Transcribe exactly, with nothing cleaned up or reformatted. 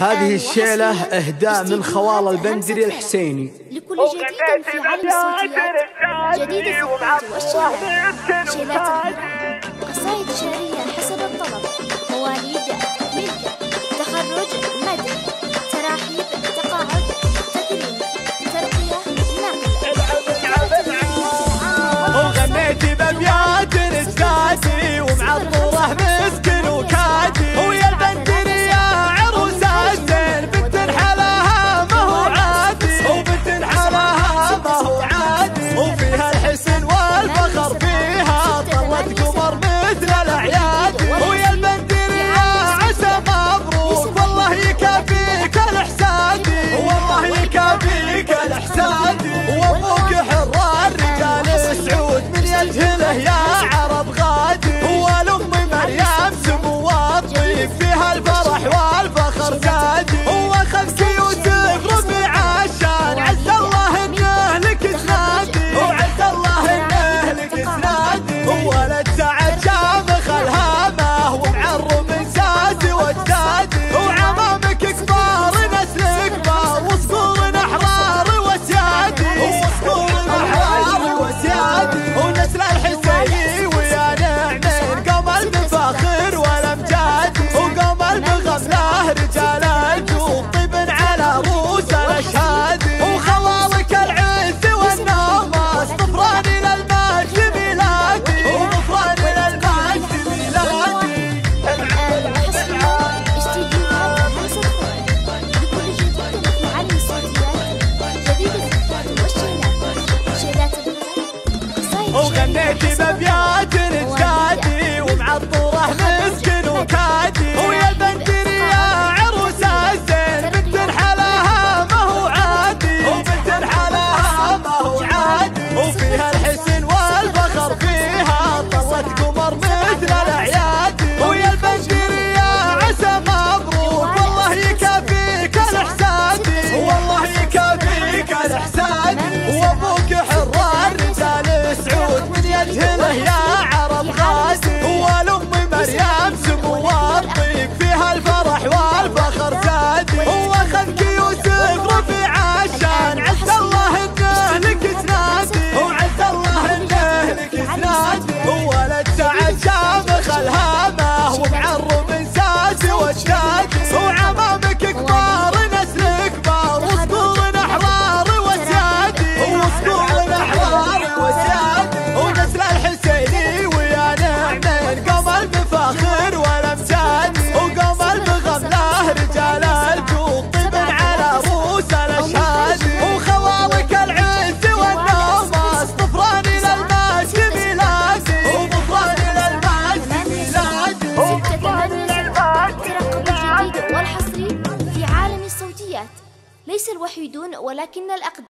هذه الشيلة إهداء من خواله البندري الحسيني. لكل جديد في عالم الصوتيات، جديد في الصوت والشعر، شيلات الهدى، قصائد شعرية حسب الطلب، مواليد، ملكة، تخرج، مدى، تراحيب، تقاعد، تكريم، ترقية، نقل. وغنيت بأبيات رسالتي ومعطورة مسكين وكاتي، ويا البندري وغنيت بأبيات رجالتي ومعطوره مسكين وكاتي، ويا البندري يا عروس الزين، بنت الحلاها ما هو عادي، وبنت الحلاها ما هو عادي، وفيها الحسن والفخر، فيها طلت قمر مثل الأعيادي، ويا البندري يا عسى مبروك، والله يكافيك الإحسادي، والله يكافيك الإحسادي، وأبوك حر يا عرب غازي، والأم مريم سمو الطيب، فيها الفرح والفخر زادي، وأخذك يوسف رفيع عشان عز الله انه لك تنادي، وعز الله انه لك تنادي، وولد سعد شامخ الهامه ومعرم انساسي واجدادي، وعمامك كبار نسل كبار وصقور احرار وسيادي، وصقور احرار وسيادي، ونسل الحسيني ويا نعنين قمر بفخر والامجاد، وقمر بغمله رجال الجود، طيب على رؤوس الاشهاد، وخوالك العز والنماس، ظفران للمجد ميلادي، وظفران للمجد ميلادي، وظفران للمجد ميلادي. والحصري في عالم الصوتيات ليس الوحيدون ولكن الأقدم.